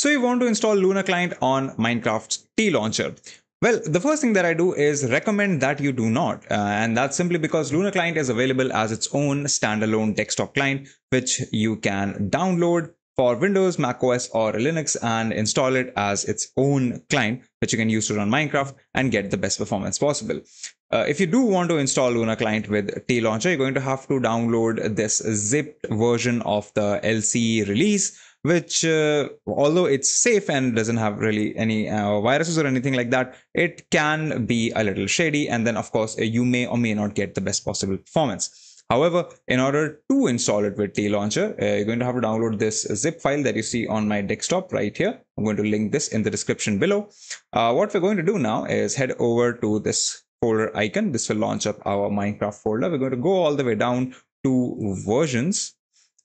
So you want to install Lunar Client on Minecraft's TLauncher. Well, the first thing that I do is recommend that you do not, and that's simply because Lunar Client is available as its own standalone desktop client, which you can download for Windows, macOS or Linux and install it as its own client, which you can use to run Minecraft and get the best performance possible. If you do want to install Lunar Client with TLauncher, you're going to have to download this zipped version of the LCE release, which although it's safe and doesn't have really any viruses or anything like that, it can be a little shady, and then of course you may or may not get the best possible performance. However, in order to install it with TLauncher, you're going to have to download this zip file that you see on my desktop right here. I'm going to link this in the description below. What we're going to do now is head over to this folder icon. This will launch up our Minecraft folder. We're going to go all the way down to versions,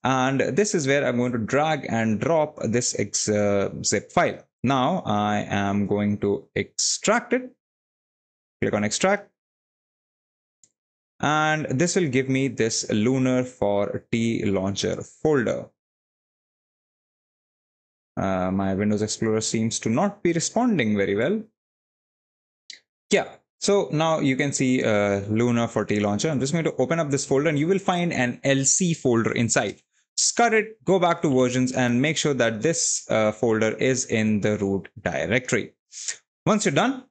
and this is where I'm going to drag and drop this zip file. Now I am going to extract it. Click on extract. And this will give me this Lunar for TLauncher folder. My Windows Explorer seems to not be responding very well. Yeah. So now you can see Lunar for TLauncher. I'm just going to open up this folder and you will find an LC folder inside. Scud it, go back to versions and make sure that this folder is in the root directory. Once you're done,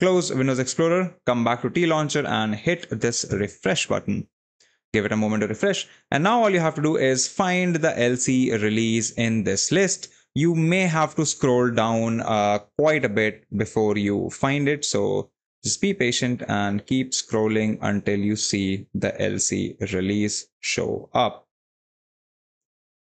close Windows Explorer, come back to TLauncher and hit this refresh button. Give it a moment to refresh. And now all you have to do is find the LC release in this list. You may have to scroll down quite a bit before you find it. So just be patient and keep scrolling until you see the LC release show up.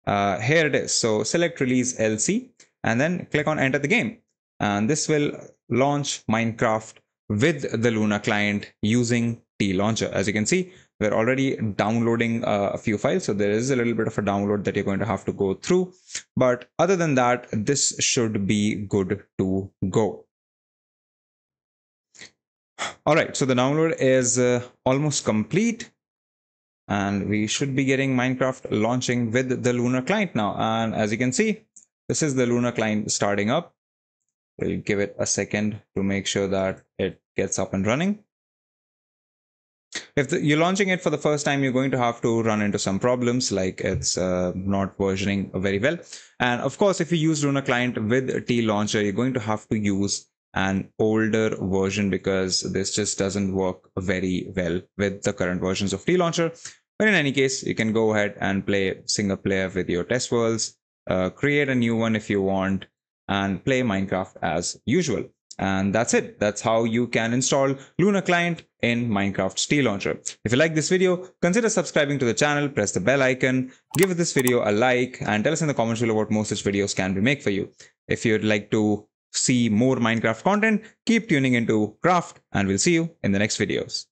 Here it is. So select release LC and then click on enter the game. And this will launch Minecraft with the Lunar Client using TLauncher. As you can see, we're already downloading a few files. So there is a little bit of a download that you're going to have to go through. But other than that, this should be good to go. All right, so the download is almost complete and we should be getting Minecraft launching with the Lunar Client now. And as you can see, this is the Lunar Client starting up. We'll give it a second to make sure that it gets up and running. If you're launching it for the first time, you're going to have to run into some problems like it's not versioning very well. And of course, if you use Lunar Client with TLauncher, you're going to have to use an older version because this just doesn't work very well with the current versions of TLauncher. But in any case, you can go ahead and play single player with your test worlds, create a new one if you want, and play Minecraft as usual. And that's it. That's how you can install Lunar Client in Minecraft's TLauncher. If you like this video, consider subscribing to the channel, press the bell icon, give this video a like, and tell us in the comments below what more such videos can be made for you. If you'd like to see more Minecraft content, keep tuning into Craft, and we'll see you in the next videos.